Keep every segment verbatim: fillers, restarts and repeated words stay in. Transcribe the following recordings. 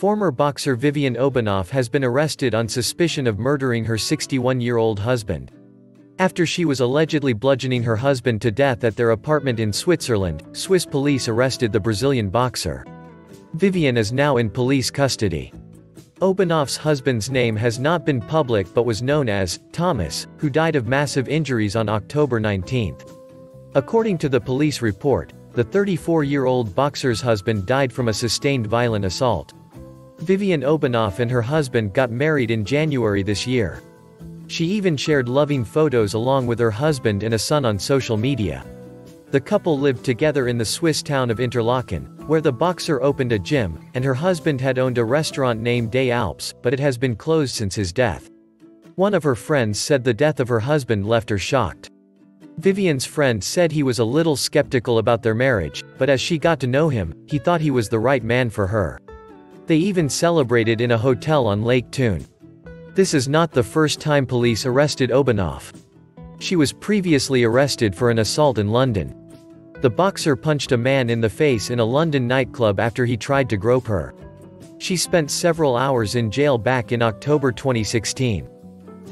Former boxer Viviane Obenauf has been arrested on suspicion of murdering her sixty-one-year-old husband, after she was allegedly bludgeoning her husband to death at their apartment in Switzerland. Swiss police arrested the Brazilian boxer. Viviane is now in police custody. Obenauf's husband's name has not been public but was known as Thomas, who died of massive injuries on October nineteenth. According to the police report, the thirty-four-year-old boxer's husband died from a sustained violent assault. Viviane Obenauf and her husband got married in January this year. She even shared loving photos along with her husband and a son on social media. The couple lived together in the Swiss town of Interlaken, where the boxer opened a gym, and her husband had owned a restaurant named Des Alpes, but it has been closed since his death. One of her friends said the death of her husband left her shocked. Viviane's friend said he was a little skeptical about their marriage, but as she got to know him, he thought he was the right man for her. They even celebrated in a hotel on Lake Thun. This is not the first time police arrested Obenauf. She was previously arrested for an assault in London. The boxer punched a man in the face in a London nightclub after he tried to grope her. She spent several hours in jail back in October twenty sixteen.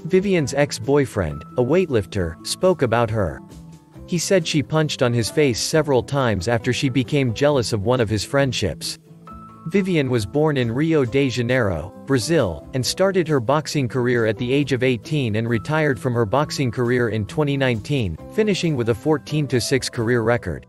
Viviane's ex-boyfriend, a weightlifter, spoke about her. He said she punched on his face several times after she became jealous of one of his friendships. Viviane was born in Rio de Janeiro, Brazil, and started her boxing career at the age of eighteen and retired from her boxing career in twenty nineteen, finishing with a fourteen to six career record.